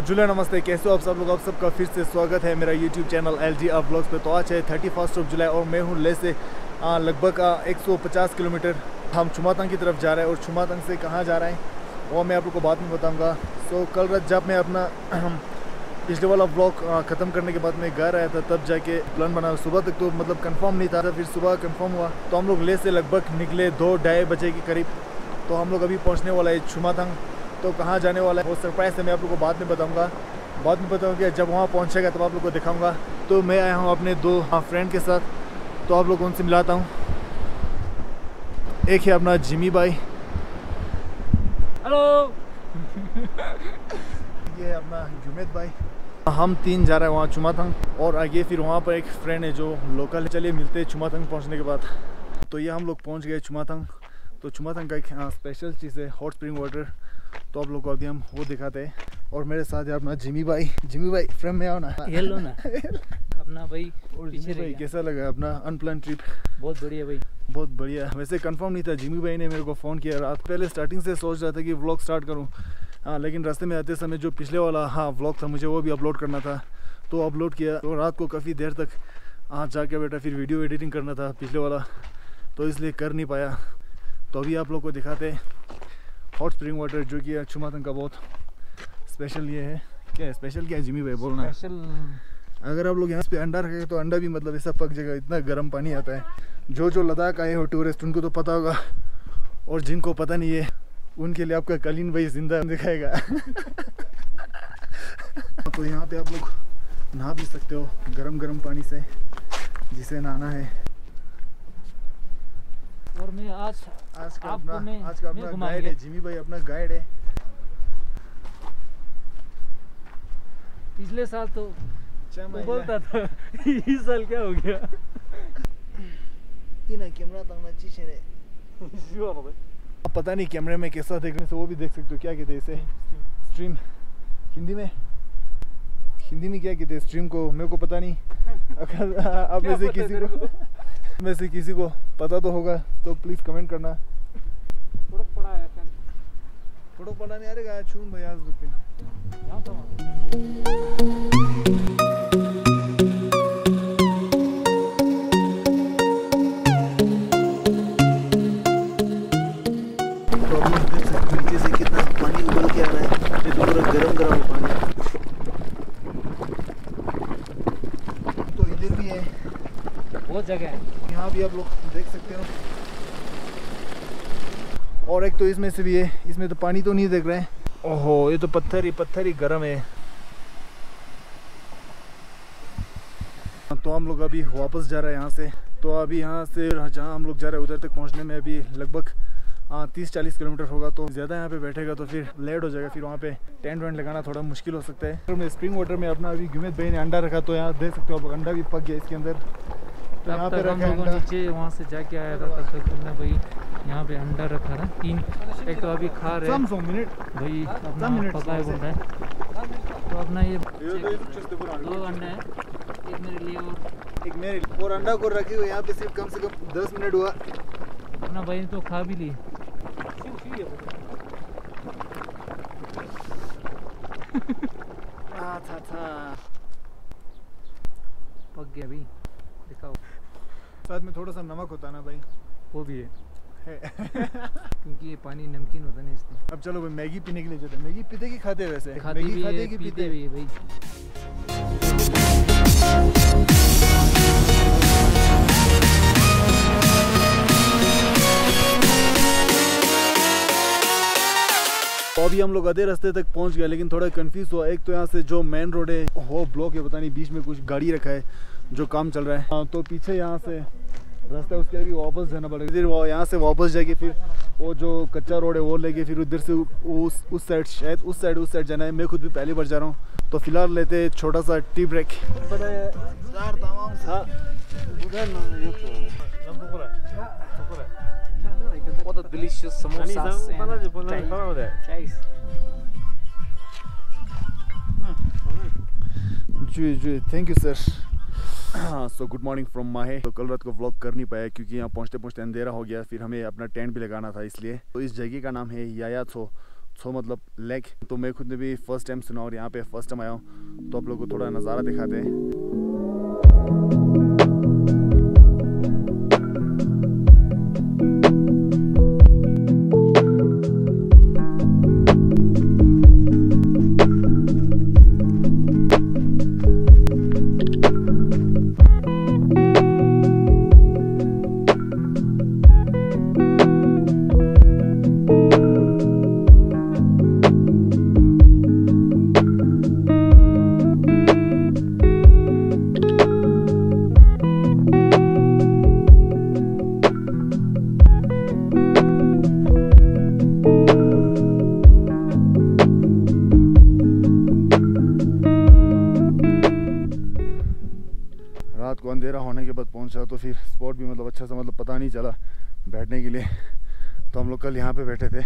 तो जुले नमस्ते, कैसे हो आप सब लोग। आप सबका फिर से स्वागत है मेरा यूट्यूब चैनल LDRvlogs पे। तो आज है 31 जुलाई और मैं हूँ ले से लगभग 150 किलोमीटर हम चुमातंग की तरफ जा रहे हैं। और चुमातंग से कहाँ जा रहे हैं वो मैं आप लोग को बाद में बताऊँगा। तो कल रात जब मैं अपना पिछले वाला ब्लॉग ख़त्म करने के बाद मैं घर आया था, तब जाके प्लान बना। सुबह तक तो मतलब कंफर्म नहीं था, फिर सुबह कंफर्म हुआ। तो हम लोग ले से लगभग निकले 2-2:30 बजे के करीब। तो हम लोग अभी पहुँचने वाला है चुमातंग। तो कहाँ जाने वाला है वो सरप्राइज़ है, मैं आप लोग को बाद में बताऊँगा। जब वहाँ पहुँचेगा तब आप लोग को दिखाऊँगा। तो मैं आया हूँ अपने दो फ्रेंड के साथ, तो आप लोग उनसे मिलाता हूँ। एक है अपना जिमी भाई, हेलो। ये अपना जुमेद भाई। हम तीन जा रहे हैं वहाँ चुमातंग। और आगे फिर वहाँ पर एक फ्रेंड है जो लोकल है। चलिए मिलते हैं चुमातंग पहुँचने के बाद। तो ये हम लोग पहुँच गए चुमातंग। तो चुमातंग का एक स्पेशल चीज़ है हॉट स्प्रिंग वाटर, तो आप लोग को अभी हम वो दिखाते हैं। और मेरे साथ है अपना जिमी भाई। जिमी भाई फ्रेम में आओ ना, हेलो ना अपना भाई। और जिमी भाई कैसा लगा अपना अनप्लान ट्रिप? बहुत बढ़िया भाई, बहुत बढ़िया। वैसे कंफर्म नहीं था, जिमी भाई ने मेरे को फ़ोन किया रात पहले। स्टार्टिंग से सोच रहा था कि व्लॉग स्टार्ट करूँ, लेकिन रास्ते में आते समय जो पिछले वाला व्लॉग था मुझे वो भी अपलोड करना था, तो अपलोड किया। और रात को काफ़ी देर तक जाके बैठा, फिर वीडियो एडिटिंग करना था पिछले वाला, तो इसलिए कर नहीं पाया। तो अभी आप लोग को दिखाते हैं हॉट स्प्रिंग वाटर जो कि चुमातंग का बहुत स्पेशल ये है। क्या स्पेशल क्या है जिमी भाई, बोलना। स्पेशल अगर आप लोग यहाँ पे अंडा रखेंगे तो अंडा भी मतलब ऐसा पक जाएगा, इतना गर्म पानी आता है। जो जो लद्दाख आए हो टूरिस्ट उनको तो पता होगा, और जिनको पता नहीं है उनके लिए आपका कलीन भाई जिंदा दिखाएगा। तो यहाँ पे आप लोग नहा भी सकते हो गरम गरम पानी से, जिसे नहाना है। और मैं आज का अपना गाइड है जिमी भाई, अपना गाइड है। पिछले साल तो बोलता था, इस साल क्या हो गया। कैमरा तंगना चीज़ें आप पता नहीं कैमरे में कैसा देखने से वो भी देख सकते हो। क्या कहते हैं इसे, स्ट्रीम हिंदी में क्या कहते हैं स्ट्रीम को, मेरे को पता नहीं। अगर आप में से किसी को पता तो होगा तो प्लीज़ कमेंट करना। पड़ा नहीं आ रहेगा छून भैया दुकान। जगह है यहाँ भी आप लोग देख सकते हो। और एक तो इसमें से भी है, इसमें तो पानी तो नहीं देख रहे हैं। ओहो, ये तो पत्थर ही गर्म है। तो हम लोग अभी वापस जा रहे हैं यहाँ से। तो अभी यहाँ से जहाँ हम लोग जा रहे हैं उधर तक पहुँचने में अभी लगभग 30-40 किलोमीटर होगा। तो ज़्यादा यहाँ पे बैठेगा तो फिर लेट हो जाएगा, फिर वहाँ पे टेंट वेंट लगाना थोड़ा मुश्किल हो सकता है। तो स्प्रिंग वाटर में अपना अभी गुमेद भाई ने अंडा रखा, तो यहाँ देख सकते हो आप अंडा भी पक गया इसके अंदर। तो यहाँ पे रखा अंडा, नीचे वहाँ से जाके आया था तब तक हमने भाई यहाँ पे अंडा रखा था 3। एक तो अभी खा रहे हैं भाई, अपना पकाए बोल रहे हैं। तो अपना ये 2 अंडा है, एक मेरे लिए और एक मेरे लिए। और अंडा को रखे हुए यहाँ पे सिर्फ कम से कम 10 मिनट हुआ। अपना भाई तो खा भी लिए। पक गया भी, दिखाओ। साथ में थोड़ा सा नमक होता ना भाई, वो भी है। क्योंकि ये पानी नमकीन होता ना इसलिए। अब चलो भाई मैगी पीने के लिए जाते हैं। मैगी पीते कि खाते, वैसे खाते कि पीते भी भाई। तो अभी हम लोग आधे रास्ते तक पहुंच गए, लेकिन थोड़ा कंफ्यूज हुआ। एक तो यहाँ से जो मेन रोड है वो ब्लॉक है, पता नहीं बीच में कुछ गाड़ी रखा है जो काम चल रहा है। तो पीछे यहाँ से रास्ता है, उसके आगे वापस जाना पड़ेगा। फिर यहाँ से वापस जाके फिर वो जो कच्चा रोड है वो लेके फिर उधर से उस साइड, शायद उस साइड जाना है। मैं खुद भी पहली बार जा रहा हूँ। तो फिलहाल लेते छोटा सा tea break. What a delicious samosas and जी। Thank you sir. So good morning from Mahe. तो कल रात को व्लॉग कर नहीं पाया क्योंकि यहाँ पहुँचते पहुँचते अंधेरा हो गया, फिर हमें अपना टेंट भी लगाना था इसलिए। तो इस जगह का नाम है यायाथो। सो मतलब लेक। तो मैं खुद ने भी फर्स्ट टाइम सुना और यहाँ पे फर्स्ट टाइम आया हूँ, तो आप लोगों को थोड़ा नज़ारा दिखाते हैं। रात को अंधेरा होने के बाद पहुंचा तो फिर स्पॉट भी मतलब अच्छा सा मतलब पता नहीं चला बैठने के लिए, तो हम लोग कल यहाँ पे बैठे थे।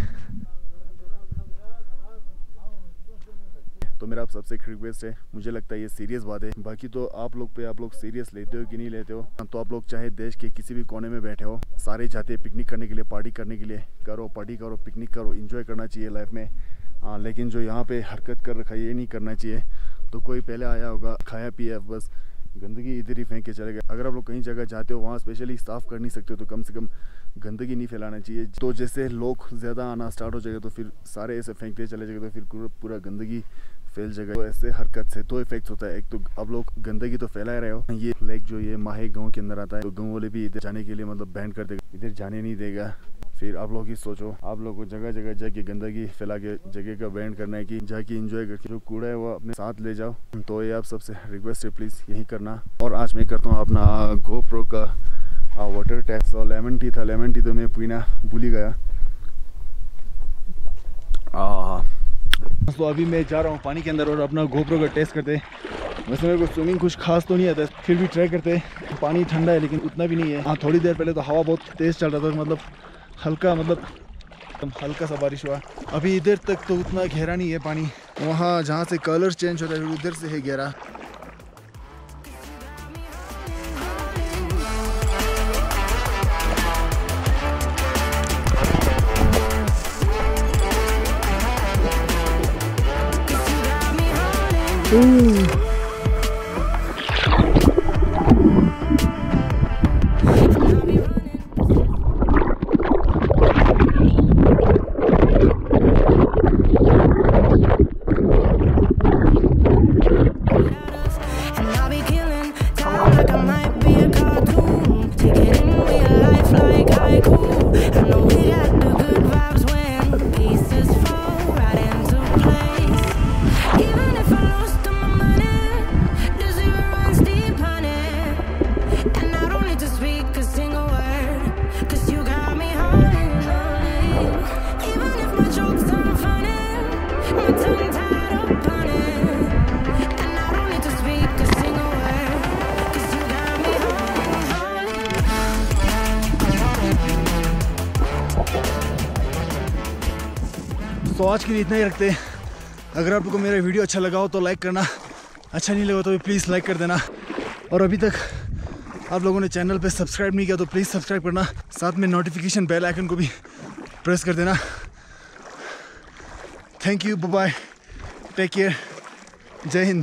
तो मेरा आप सबसे एक रिक्वेस्ट है, मुझे लगता है ये सीरियस बात है, बाकी तो आप लोग पे आप लोग सीरियस लेते हो कि नहीं लेते हो। तो आप लोग चाहे देश के किसी भी कोने में बैठे हो, सारे जाते हैं पिकनिक करने के लिए, पार्टी करने के लिए, करो पार्टी करो, पिकनिक करो, इन्जॉय करना चाहिए लाइफ में। लेकिन जो यहाँ पे हरकत कर रखा है ये नहीं करना चाहिए। तो कोई पहले आया होगा, खाया पिया, बस गंदगी इधर ही फेंक के चले गए। अगर आप लोग कहीं जगह जाते हो वहाँ स्पेशली साफ़ कर नहीं सकते हो तो कम से कम गंदगी नहीं फैलाना चाहिए। तो जैसे लोग ज़्यादा आना स्टार्ट हो जाएगा तो फिर सारे ऐसे फेंकते चले जाएगा, तो फिर पूरा गंदगी फैल जाएगा। तो ऐसे हरकत से दो इफेक्ट्स होता है, एक तो आप लोग गंदगी तो फैला रहे हो। ये लेक जो ये माहे गाँव के अंदर आता है, तो गाँव वाले भी इधर जाने के लिए मतलब बैन कर देगा, इधर जाने नहीं देगा। फिर आप लोग ही सोचो, आप लोग को जगह जगह जाके गंदगी फैला के जगह का बैंड करना है कि जाके इंजॉय करके जो कूड़ा है वो अपने साथ ले जाओ। तो ये आप सबसे रिक्वेस्ट है, प्लीज़ यही करना। और आज मैं करता हूँ अपना गोप्रो का वाटर टेस्ट। और लेमन टी था, लेमन टी तो मैं पीना भूल ही गया। तो अभी मैं जा रहा हूँ पानी के अंदर और अपना गोप्रो का टेस्ट करते। वैसे मेरे को स्विमिंग कुछ खास तो नहीं आता, फिर भी ट्राई करते। पानी ठंडा है लेकिन उतना भी नहीं है। हाँ, थोड़ी देर पहले तो हवा बहुत तेज़ चल रहा था, मतलब हल्का हल्का सा बारिश हुआ। अभी इधर तक तो उतना गहरा नहीं है पानी, वहाँ जहाँ से कलर चेंज होता है उधर से है गहरा। तो आज के लिए इतना ही रखते हैं। अगर आप लोग को मेरा वीडियो अच्छा लगा हो तो लाइक करना, अच्छा नहीं लगा तो भी प्लीज़ लाइक कर देना। और अभी तक आप लोगों ने चैनल पे सब्सक्राइब नहीं किया तो प्लीज़ सब्सक्राइब करना, साथ में नोटिफिकेशन बेल आइकन को भी प्रेस कर देना। Thank you, bye bye, take care, जय हिंद।